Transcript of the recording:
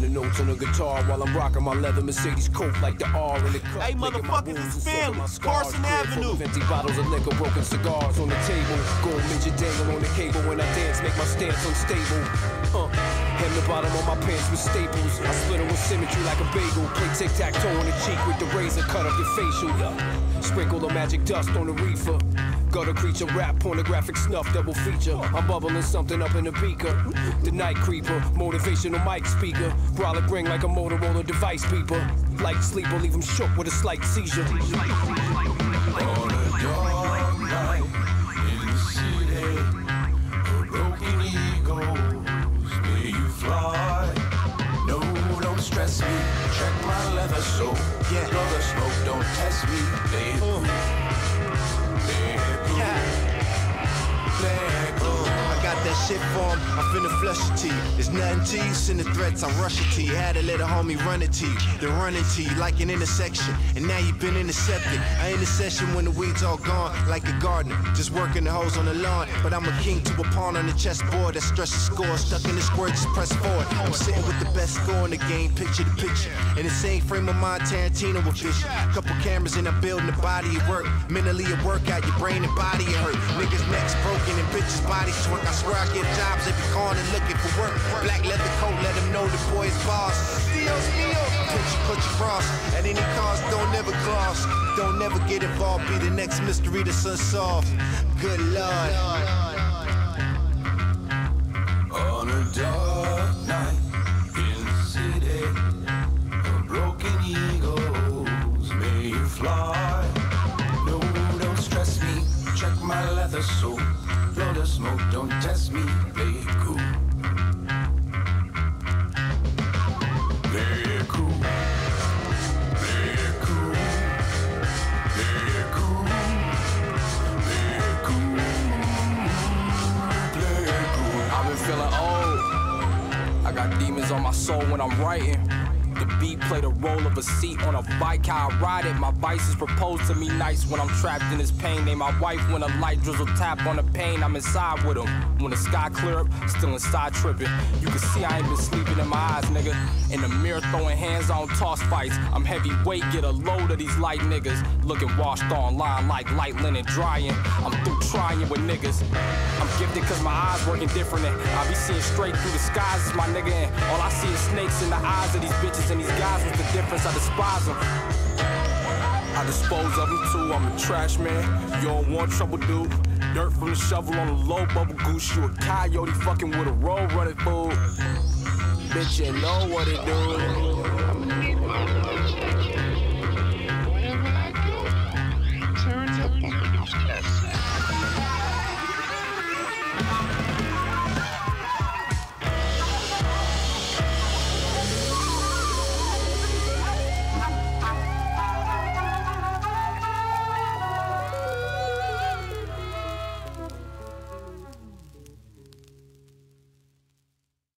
the notes on the guitar while I'm rocking my leather Mercedes coat like the R in the cup. Hey, motherfuckers, it's families, Carson Avenue. 50 bottles of liquor, broken cigars on the table. Gold midget dangling on the cable. When I dance, make my stance unstable. Hem the bottom of my pants with staples. I split them with symmetry like a bagel. Play tic-tac-toe on the cheek with the razor. Cut up your facial. Sprinkle the magic dust on the reefer. Gutter creature, rap, pornographic snuff, double feature. I'm bubbling something up in a beaker. The night creeper, motivational mic speaker. Brolic ring like a Motorola device beeper. Like sleeper, leave him shook with a slight seizure. On a dark night in the city, for broken eagles, may you fly. No, don't stress me, check my leather soap. Yeah. Blow the smoke, don't test me, babe. Shit for him, I finna flush your tea. There's nothing to you, send the threats, I rush your tea. Had a little homie run it to you, then run it to you like an intersection. And now you've been intercepted. I ain't a session when the weeds all gone, like a gardener, just working the hoes on the lawn. But I'm a king to a pawn on the chessboard that stretches score, stuck in the square, just press forward. I'm sitting with the best score in the game, picture to picture. In the same frame of mind, Tarantino will fish. Couple cameras and I'm building the body of work. Mentally a workout, your brain and body it hurt. Niggas' necks broken and bitches' bodies twerk. I swear I get jobs every corner looking for work. Black leather coat, let them know the boy is boss. Steal, put your cross. At any cost, don't never cross. Don't never get involved, be the next mystery that's unsolved. Good Lord. On a dark night in the city, the broken eagles may you fly. No, don't stress me, check my leather soap. Blow the smoke, don't test me, play it cool. Play it cool. Play it cool. Play it cool. Play it cool. Play it cool. I've been feeling old. I got demons on my soul when I'm writing. The beat played a role of a seat on a bike, how I ride it. My vices propose to me nights when I'm trapped in this pain. They my wife when a light drizzle tap on the pain. I'm inside with them. When the sky clear up, still inside tripping. You can see I ain't been sleeping in my eyes, nigga. In the mirror throwing hands on toss fights. I'm heavyweight, get a load of these light niggas. Looking washed online like light linen drying. I'm through trying with niggas. I'm gifted cause my eyes working different. And I be seeing straight through the skies as my nigga. And all I see is snakes in the eyes of these bitches. And these guys with the difference, I despise them. I dispose of them too, I'm a trash man. You don't want trouble, dude. Dirt from the shovel on a low bubble goose. You a coyote fucking with a road running fool. Bitch, you know what it do.